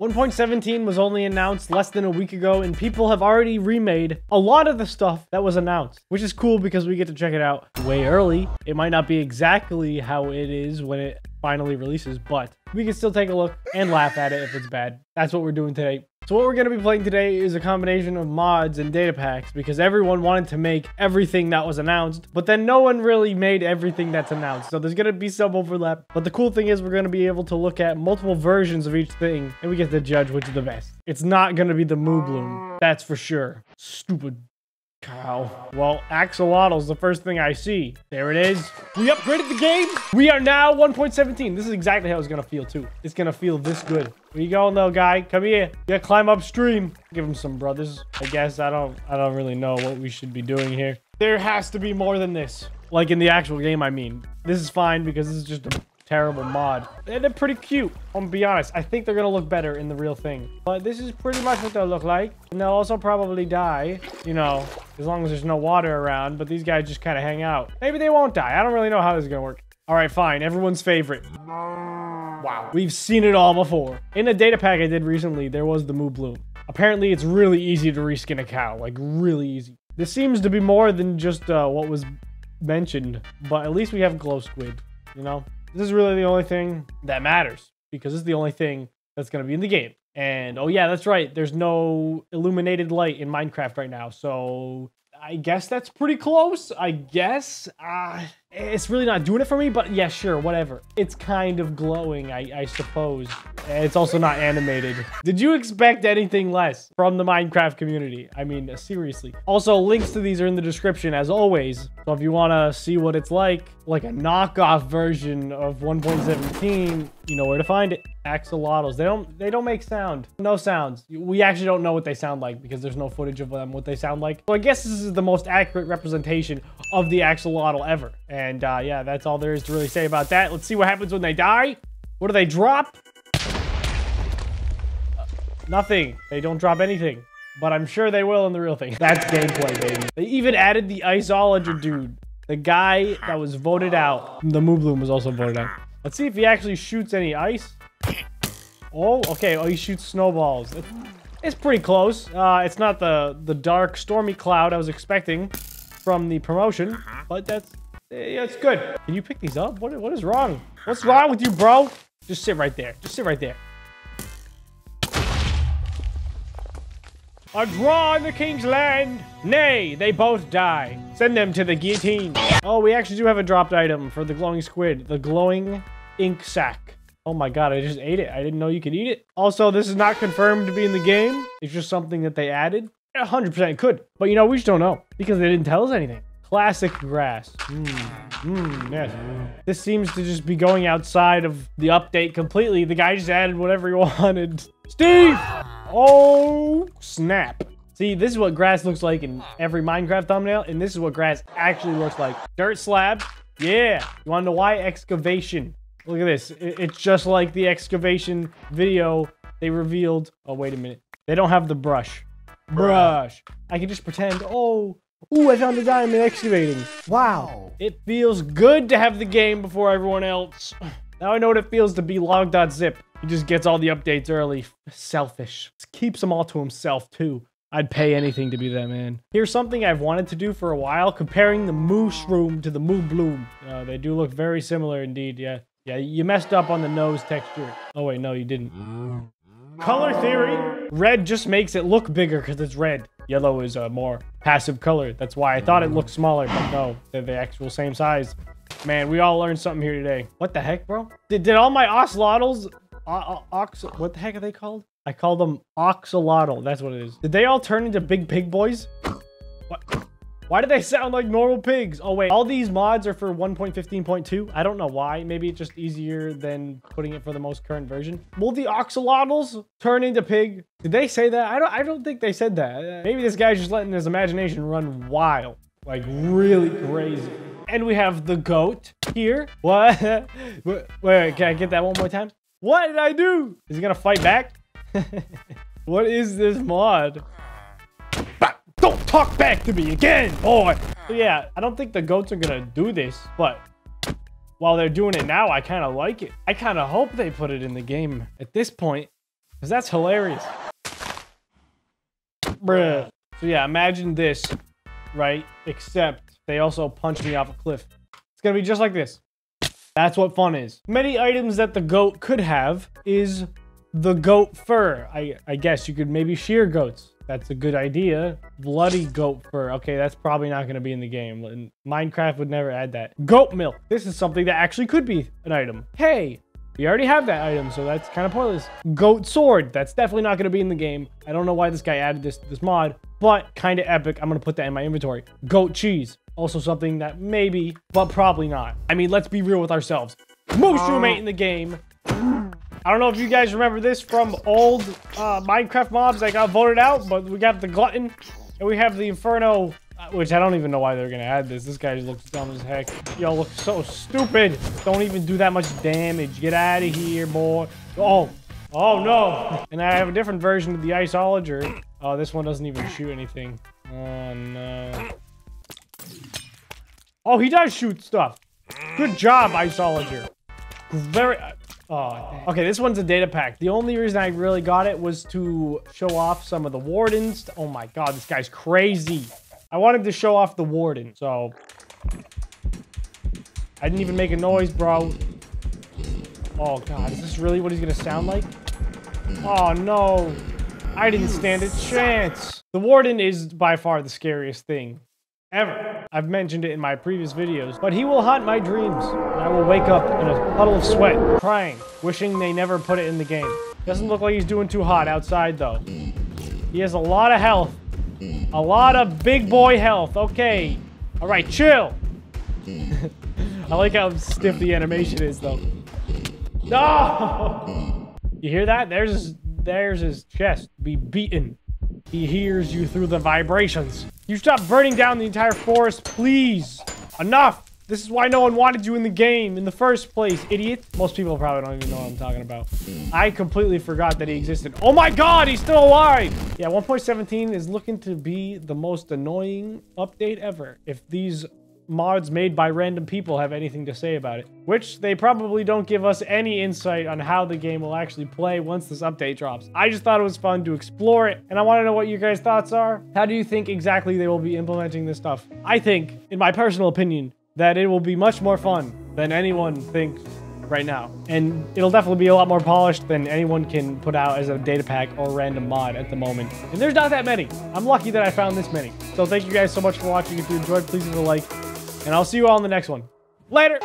1.17 was only announced less than a week ago, and people have already remade a lot of the stuff that was announced, which is cool because we get to check it out way early. It might not be exactly how it is when it finally releases, but we can still take a look and laugh at it if it's bad. That's what we're doing today. So what we're going to be playing today is a combination of mods and data packs because everyone wanted to make everything that was announced, but then no one really made everything that's announced. So there's going to be some overlap, but the cool thing is we're going to be able to look at multiple versions of each thing and we get to judge which is the best. It's not going to be the Moobloom, that's for sure. Stupid cow. Well, Axolotl's the first thing I see. There it is. We upgraded the game. We are now 1.17. This is exactly how it's going to feel too. It's going to feel this good. Where you going, though, guy? Come here. Yeah, climb upstream. Give him some brothers. I guess I don't really know what we should be doing here. There has to be more than this. Like in the actual game, I mean. This is fine because this is just a terrible mod. And they're pretty cute. I'm gonna be honest. I think they're gonna look better in the real thing. But this is pretty much what they'll look like. And they'll also probably die, you know, as long as there's no water around. But these guys just kind of hang out. Maybe they won't die. I don't really know how this is gonna work. All right, fine. Everyone's favorite. Wow, we've seen it all before. In a data pack I did recently, there was the Moobloom. Apparently, it's really easy to reskin a cow, like really easy. This seems to be more than just what was mentioned, but at least we have Glow Squid, you know? This is really the only thing that matters because it's the only thing that's gonna be in the game. And oh yeah, that's right. There's no illuminated light in Minecraft right now, so I guess that's pretty close, I guess. It's really not doing it for me, but yeah, sure, whatever. It's kind of glowing, I suppose. It's also not animated. Did you expect anything less from the Minecraft community? I mean, seriously. Also, links to these are in the description, as always. So if you want to see what it's like a knockoff version of 1.17, you know where to find it. Axolotls. They don't make sound. No sounds. We actually don't know what they sound like because there's no footage of them, what they sound like. So I guess this is the most accurate representation of the axolotl ever. And yeah, that's all there is to really say about that. Let's see what happens when they die. What do they drop? Nothing. They don't drop anything. But I'm sure they will in the real thing. That's gameplay, baby. They even added the Ice-Ologer dude. The guy that was voted out. The Moobloom was also voted out. Let's see if he actually shoots any ice. Oh, okay. Oh, he shoots snowballs. It's pretty close. It's not the dark, stormy cloud I was expecting from the promotion, but that's... Yeah, it's good. Can you pick these up? What is wrong? What's wrong with you, bro? Just sit right there. Just sit right there. A draw in the king's land. Nay, they both die. Send them to the guillotine. Oh, we actually do have a dropped item for the glowing squid. The glowing ink sack. Oh my god, I just ate it. I didn't know you could eat it. Also, this is not confirmed to be in the game. It's just something that they added. 100% could. But you know, we just don't know because they didn't tell us anything. Classic grass. Yes. This seems to just be going outside of the update completely. The guy just added whatever he wanted. Steve! Oh, snap. See, this is what grass looks like in every Minecraft thumbnail, and this is what grass actually looks like. Dirt slab. Yeah. You want to know why? Excavation. Look at this. It's just like the excavation video they revealed. Oh, wait a minute. They don't have the brush. Brush. I can just pretend. Oh. Ooh, I found a diamond excavating. Wow. It feels good to have the game before everyone else. Now I know what it feels to be Log.zip. He just gets all the updates early. Selfish. Keeps them all to himself, too. I'd pay anything to be that man. Here's something I've wanted to do for a while, comparing the Mooshroom to the Moobloom. They do look very similar indeed, yeah. Yeah, you messed up on the nose texture. Oh, wait, no, you didn't. Color theory. Red just makes it look bigger because it's red. Yellow is a more passive color. That's why I thought it looked smaller, but no, they're the actual same size. Man, we all learned something here today. What the heck, bro? Did all my Axolotls, what the heck are they called? I call them Axolotl. That's what it is. Did they all turn into big pig boys? What? Why do they sound like normal pigs? Oh wait, all these mods are for 1.15.2. I don't know why. Maybe it's just easier than putting it for the most current version. Will the axolotls turn into pig? Did they say that? I don't think they said that. Maybe this guy's just letting his imagination run wild. Like really crazy. And we have the goat here. What? Wait, can I get that one more time? What did I do? Is he gonna fight back? What is this mod? Don't talk back to me again, boy. So yeah, I don't think the goats are gonna do this, but while they're doing it now, I kind of like it. I kind of hope they put it in the game. At this point, Because that's hilarious. Bruh. So yeah, imagine this, right? Except they also punch me off a cliff. It's gonna be just like this. That's what fun is. Many items that the goat could have is the goat fur. I guess you could maybe shear goats. That's a good idea. Bloody goat fur. Okay, that's probably not gonna be in the game. Minecraft would never add that. Goat milk. This is something that actually could be an item. Hey, we already have that item, so that's kind of pointless. Goat sword. That's definitely not gonna be in the game. I don't know why this guy added this to this mod, but kind of epic. I'm gonna put that in my inventory. Goat cheese. Also something that maybe, but probably not. I mean, let's be real with ourselves. Mushroom ain't in the game. I don't know if you guys remember this from old Minecraft mobs that got voted out, but we got the Glutton and we have the Inferno, which I don't even know why they're gonna add this. This guy just looks dumb as heck. Y'all look so stupid. Don't even do that much damage. Get out of here, boy. Oh, oh no. And I have a different version of the Ice-Ologer. Oh, this one doesn't even shoot anything. Oh no. Oh, he does shoot stuff. Good job, Ice-Ologer. Very... Oh, okay, this one's a data pack. The only reason I really got it was to show off some of the Wardens. Oh my God, this guy's crazy. I wanted to show off the Warden, so... I didn't even make a noise, bro. Oh God, is this really what he's gonna sound like? Oh no, I didn't stand a chance. The Warden is by far the scariest thing ever. I've mentioned it in my previous videos, but he will haunt my dreams. And I will wake up in a puddle of sweat, crying, wishing they never put it in the game. Doesn't look like he's doing too hot outside though. He has a lot of health. A lot of big boy health. Okay. All right, chill. I like how stiff the animation is though. No! You hear that? There's his chest be beaten. He hears you through the vibrations. You stop burning down the entire forest, please. Enough. This is why no one wanted you in the game in the first place, idiot. Most people probably don't even know what I'm talking about. I completely forgot that he existed. Oh my God, he's still alive. Yeah, 1.17 is looking to be the most annoying update ever. If these mods made by random people have anything to say about it, which they probably don't give us any insight on how the game will actually play once this update drops. I just thought it was fun to explore it, and I want to know what your guys' thoughts are. How do you think exactly they will be implementing this stuff? I think, in my personal opinion, that it will be much more fun than anyone thinks right now, and it'll definitely be a lot more polished than anyone can put out as a data pack or random mod at the moment, and there's not that many. I'm lucky that I found this many. So thank you guys so much for watching. If you enjoyed, please leave a like. And I'll see you all in the next one. Later!